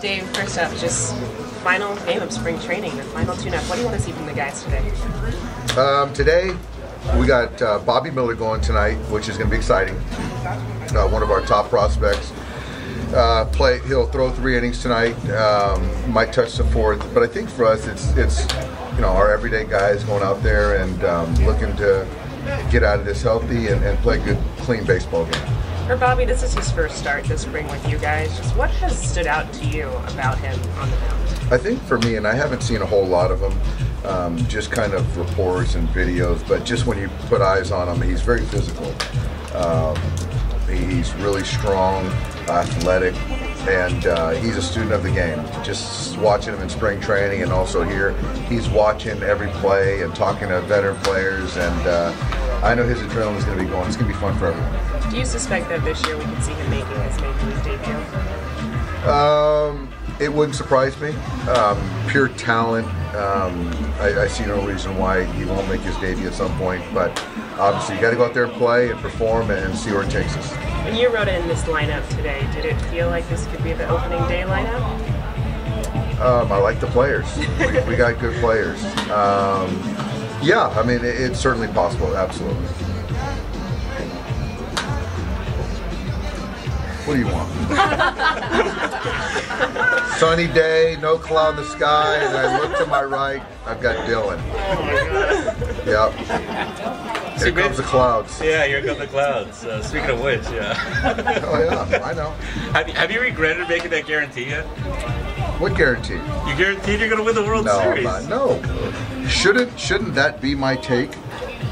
Dave, first up, just final game of spring training, the final tune-up. What do you want to see from the guys today? Today, we got Bobby Miller going tonight, which is going to be exciting. One of our top prospects. He'll throw 3 innings tonight. Might touch the 4th, but I think for us, it's you know, our everyday guys going out there and looking to get out of this healthy and play good, clean baseball game. For Bobby, this is his first start this spring with you guys. Just what has stood out to you about him on the mound? I think for me, and I haven't seen a whole lot of him, just kind of reports and videos, but just when you put eyes on him, he's very physical. He's really strong, athletic, and he's a student of the game. Just watching him in spring training and also here, he's watching every play and talking to veteran players, and I know his adrenaline is going to be going. It's going to be fun for everyone. Do you suspect that this year we can see him making his Major League debut? It wouldn't surprise me. Pure talent. I see no reason why he won't make his debut at some point, but obviously you got to go out there and play and perform and see where it takes us. When you wrote in this lineup today, did it feel like this could be the opening day lineup? I like the players. we got good players. Yeah, I mean, it's certainly possible, absolutely. What do you want? Sunny day, no cloud in the sky, and I look to my right, I've got Dylan. Oh my God. Yep. Here comes the clouds. Yeah, here come the clouds. Speaking of which, yeah. Oh yeah, I know. Have you regretted making that guarantee yet? What guarantee? You guaranteed you're going to win the World Series. No, I'm not. No. Shouldn't that be my take?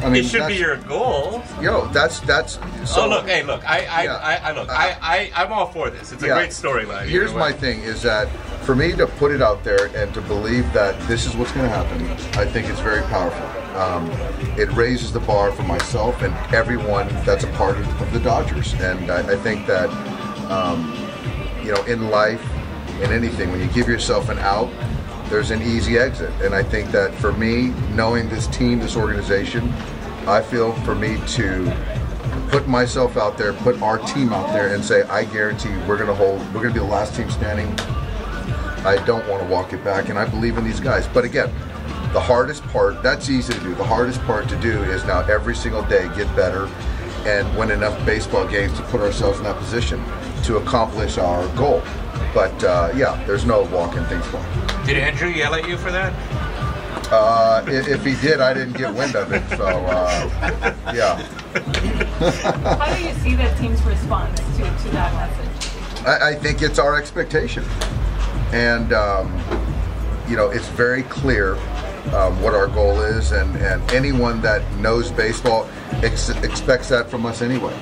I mean, it should be your goal. Yo, that's. So, oh look, hey look, I'm all for this. It's a great storyline. Here's my thing: is that for me to put it out there and to believe that this is what's going to happen, I think it's very powerful. It raises the bar for myself and everyone that's a part of the Dodgers, and I think that you know, in life, in anything, when you give yourself an out, there's an easy exit. And I think that for me, knowing this team, this organization, I feel for me to put myself out there, put our team out there and say, I guarantee we're gonna be the last team standing. I don't wanna walk it back, and I believe in these guys. But again, the hardest part, that's easy to do. The hardest part to do is now every single day get better and win enough baseball games to put ourselves in that position to accomplish our goal. But yeah, there's no walking things back. Did Andrew yell at you for that? If he did, I didn't get wind of it, so, yeah. How do you see the team's response to that message? I think it's our expectation. And, you know, it's very clear what our goal is, and anyone that knows baseball expects that from us anyway.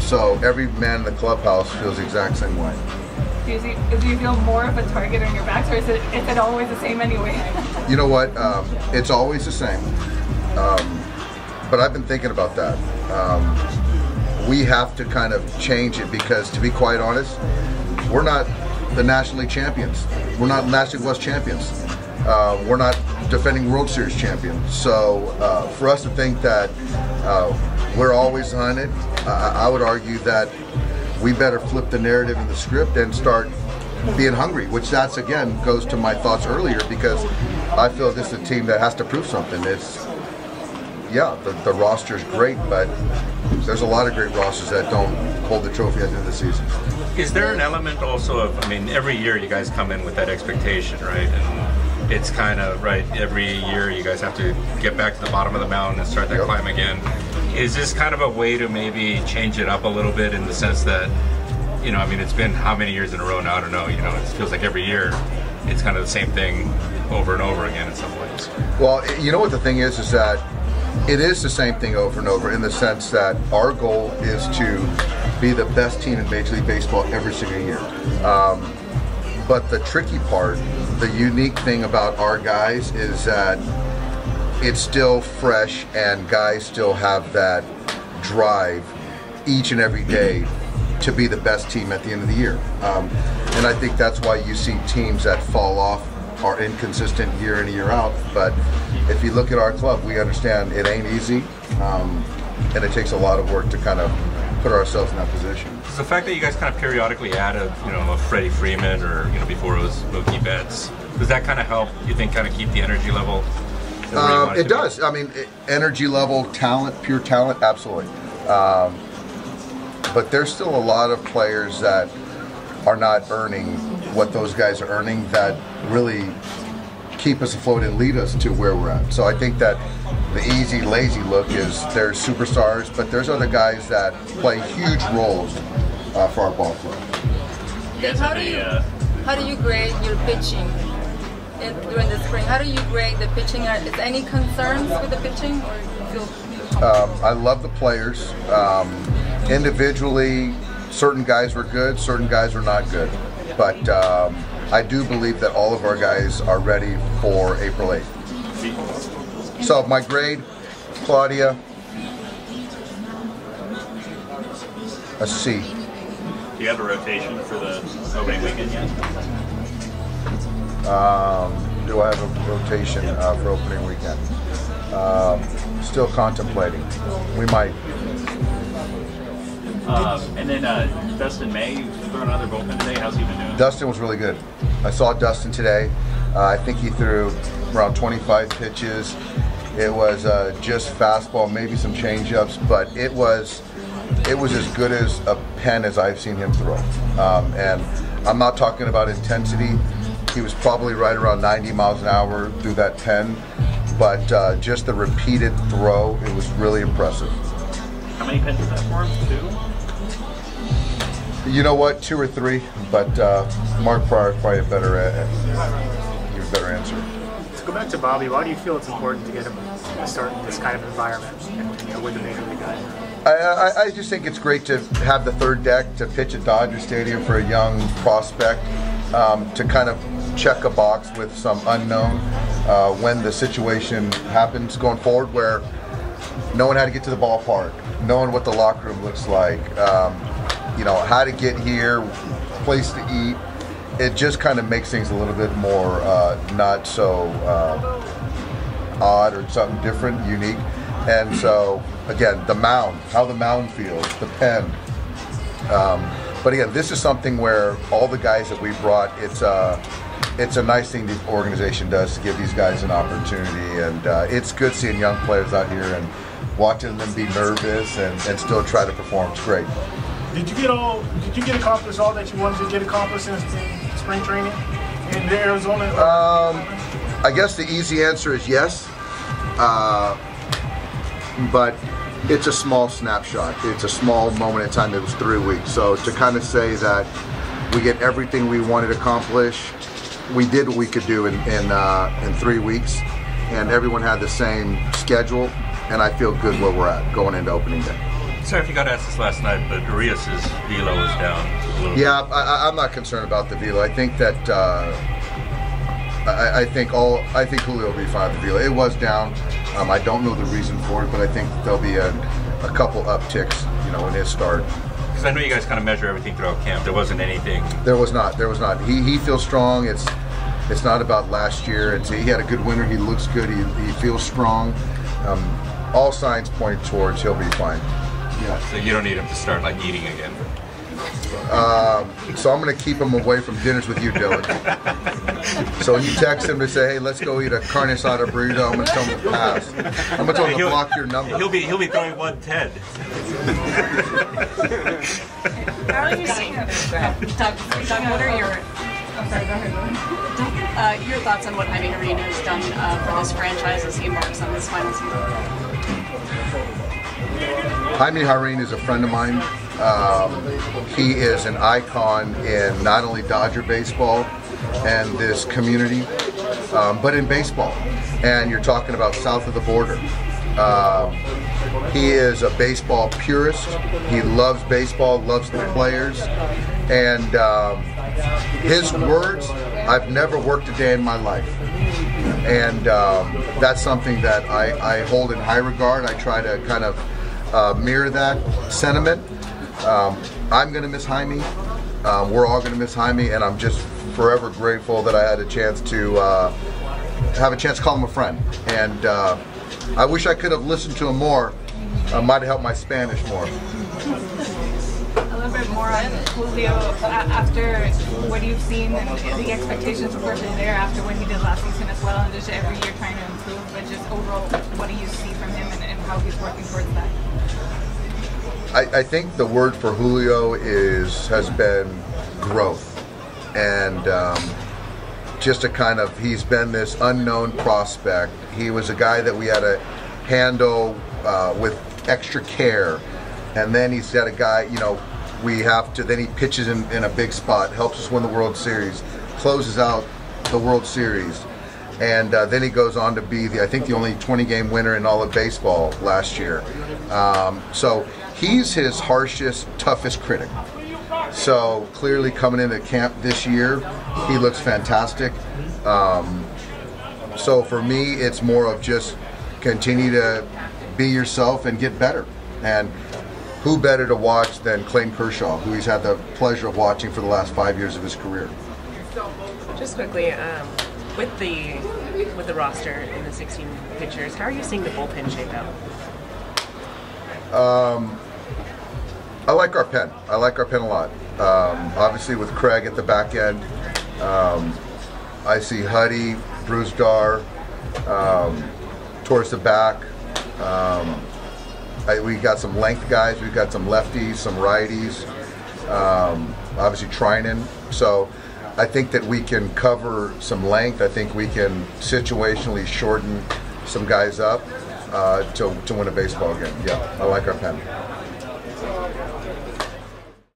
So every man in the clubhouse feels the exact same way. Do you feel more of a target on your back, or is it always the same anyway? You know what? It's always the same. But I've been thinking about that. We have to kind of change it because, to be quite honest, we're not the National League champions. We're not National West champions. We're not defending World Series champions. So for us to think that we're always on it, I would argue that we better flip the narrative and the script and start being hungry, which that's, again, goes to my thoughts earlier, because I feel this is a team that has to prove something. It's, yeah, the roster's great, but there's a lot of great rosters that don't hold the trophy at the end of the season. Is there an element also of, I mean, every year you guys come in with that expectation, right? And it's kind of, right, every year you guys have to get back to the bottom of the mountain and start that climb again. Is this kind of a way to maybe change it up a little bit, in the sense that, you know, I mean, it's been how many years in a row now? I don't know, you know, it feels like every year it's kind of the same thing over and over again in some ways. Well, you know what the thing is that it is the same thing over and over, in the sense that our goal is to be the best team in Major League Baseball every single year. But the tricky part, the unique thing about our guys is that it's still fresh, and guys still have that drive each and every day to be the best team at the end of the year. And I think that's why you see teams that fall off are inconsistent year in and year out. But if you look at our club, we understand it ain't easy, and it takes a lot of work to kind of put ourselves in that position. Does the fact that you guys kind of periodically add a Freddie Freeman or before it was Mookie Betts, does that kind of help? You think kind of keep the energy level? It does. I mean, energy level, talent, pure talent, absolutely. But there's still a lot of players that are not earning what those guys are earning that really keep us afloat and lead us to where we're at. So I think that the easy, lazy look is there's superstars, but there's other guys that play huge roles for our ball club. How do you grade your pitching during the spring? How do you grade the pitching? Is any concerns with the pitching, or do you feel? I love the players. Individually, certain guys were good, certain guys were not good, but I do believe that all of our guys are ready for April 8th. So my grade, Claudia, a C. Do you have a rotation for the opening weekend yet? Do I have a rotation for opening weekend? Still contemplating. We might. And then Dustin May, you threw another bullpen today. How's he been doing? Dustin was really good. I saw Dustin today. I think he threw around 25 pitches. It was just fastball, maybe some changeups, but it was as good as a pen as I've seen him throw. And I'm not talking about intensity. He was probably right around 90 miles an hour through that pen, but just the repeated throw, it was really impressive. How many pitches that for him? 2? You know what? 2 or 3, but Mark Prior is probably a better, answer. Let's go back to Bobby. Why do you feel it's important to get him a start in this kind of environment and with the major league guys? I just think it's great to have the third deck to pitch at Dodger Stadium for a young prospect to kind of check a box with some unknown when the situation happens going forward, where knowing how to get to the ballpark, knowing what the locker room looks like, how to get here, place to eat. It just kind of makes things a little bit more not so odd or something different, unique. And so, again, the mound, how the mound feels, the pen. But again, this is something where all the guys that we brought, it's a nice thing the organization does to give these guys an opportunity. And it's good seeing young players out here and watching them be nervous and still try to perform. It's great. Did you accomplish all that you wanted to get accomplished in spring training in Arizona? I guess the easy answer is yes, but it's a small snapshot. It's a small moment in time. It was 3 weeks. So to kind of say that we get everything we wanted to accomplish, we did what we could do in 3 weeks, and everyone had the same schedule. And I feel good where we're at going into opening day. Sorry if you got asked this last night, but Arias's velo is down a little bit. Yeah, I'm not concerned about the velo. I think that I think Julio will be fine with the velo. It was down. I don't know the reason for it, but I think there'll be a couple upticks, in his start. Because I know you guys kind of measure everything throughout camp. There wasn't anything. There was not. There was not. He feels strong. It's not about last year. He had a good winter. He looks good. He feels strong. All signs point towards he'll be fine. Yeah. So you don't need him to start eating again. So I'm going to keep him away from dinners with you, Dylan. So you text him to say, hey, let's go eat a carne asada burrito. I'm going to tell him to pass. I'm going to tell him to block your number. He'll be throwing 110. How are you seeing it? Doug, what are your... I'm sorry, go ahead. Your thoughts on what Jaime Harin has done for this franchise as he embarks on his final season? Jaime Harin is a friend of mine. He is an icon in not only Dodger baseball and this community, but in baseball. And you're talking about south of the border. He is a baseball purist. He loves baseball, loves the players, and his words, I've never worked a day in my life. And that's something that I hold in high regard. I try to kind of mirror that sentiment. I'm going to miss Jaime. We're all going to miss Jaime, and I'm just forever grateful that I had a chance to call him a friend. And I wish I could have listened to him more. I might have helped my Spanish more. run, Julio, after what you've seen and the expectations, of course, are there after what he did last season as well, and just every year trying to improve, but just overall, what do you see from him and how he's working towards that? I think the word for Julio has been growth, and just a kind of, he's been this unknown prospect. He was a guy that we had to handle with extra care, and then he's got a guy, you know, we have to, then he pitches in a big spot, helps us win the World Series, closes out the World Series, and then he goes on to be, I think the only 20-game winner in all of baseball last year. So he's his harshest, toughest critic. So clearly coming into camp this year, he looks fantastic. So for me, it's more of just continue to be yourself and get better. And who better to watch than Clayton Kershaw, who he's had the pleasure of watching for the last 5 years of his career. Just quickly, with the roster and the 16 pitchers, how are you seeing the bullpen shape out? I like our pen. I like our pen a lot. Obviously with Craig at the back end, I see Huddy, Bruce Dar, towards the back. We got some length guys, we've got some lefties, some righties, obviously Trinan. So I think that we can cover some length. I think we can situationally shorten some guys up to win a baseball game. Yeah, I like our pen.